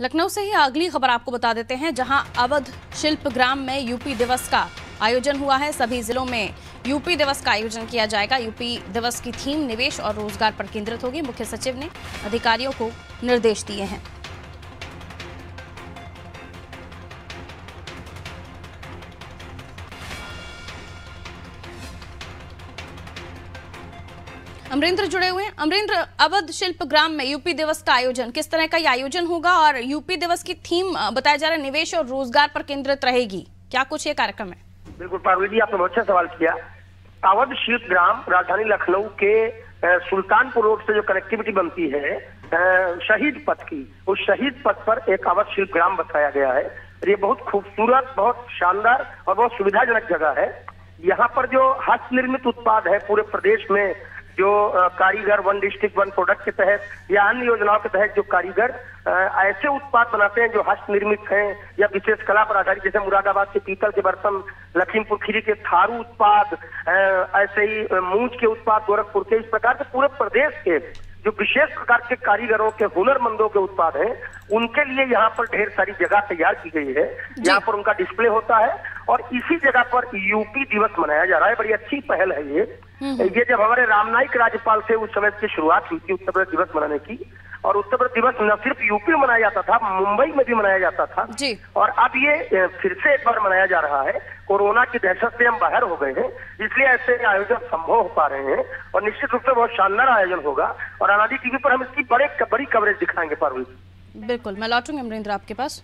लखनऊ से ही अगली खबर आपको बता देते हैं, जहां अवध शिल्प ग्राम में यूपी दिवस का आयोजन हुआ है। सभी जिलों में यूपी दिवस का आयोजन किया जाएगा। यूपी दिवस की थीम निवेश और रोजगार पर केंद्रित होगी। मुख्य सचिव ने अधिकारियों को निर्देश दिए हैं। अमरेंद्र जुड़े हुए हैं। अमरेंद्र, अवध शिल्प ग्राम में यूपी दिवस का आयोजन, किस तरह का ये आयोजन होगा और यूपी दिवस की थीम बताया जा रहा है निवेश और रोजगार पर केंद्रित रहेगी, क्या कुछ ये कार्यक्रम है? बिल्कुल पार्वती जी, आपने बहुत अच्छा सवाल किया। अवध शिल्प ग्राम राजधानी लखनऊ के सुल्तानपुर रोड से जो कनेक्टिविटी बनती है शहीद पथ की, उस शहीद पथ पर एक अवध शिल्प ग्राम बताया गया है। ये बहुत खूबसूरत, बहुत शानदार और बहुत सुविधाजनक जगह है। यहाँ पर जो हस्तनिर्मित उत्पाद है पूरे प्रदेश में, जो कारीगर वन डिस्ट्रिक्ट वन प्रोडक्ट के तहत या अन्य योजनाओं के तहत जो कारीगर ऐसे उत्पाद बनाते हैं जो हस्त निर्मित हैं या विशेष कला पर आधारित, जैसे मुरादाबाद के पीतल के बर्तन, लखीमपुर खीरी के थारू उत्पाद, ऐसे ही मूंज के उत्पाद, गोरखपुर के, इस प्रकार के पूरे प्रदेश के जो विशेष प्रकार के कारीगरों के, हुनरमंदों के उत्पाद हैं, उनके लिए यहाँ पर ढेर सारी जगह तैयार की गई है। यहाँ पर उनका डिस्प्ले होता है और इसी जगह पर यूपी दिवस मनाया जा रहा है। बड़ी अच्छी पहल है ये जब हमारे रामनाइक राज्यपाल थे उस समय की शुरुआत हुई थी उत्तर प्रदेश दिवस मनाने की। और उत्तर प्रदेश दिवस न सिर्फ यूपी में मनाया जाता था, मुंबई में भी मनाया जाता था और अब ये फिर से एक बार मनाया जा रहा है। कोरोना की दहशत से हम बाहर हो गए हैं, इसलिए ऐसे आयोजन संभव हो पा रहे हैं और निश्चित रूप से बहुत शानदार आयोजन होगा और अनादी टीवी पर हम इसकी बड़ी कवरेज दिखाएंगे। पार्वती, बिल्कुल मैं लौटूंगी अमरेंद्र आपके पास।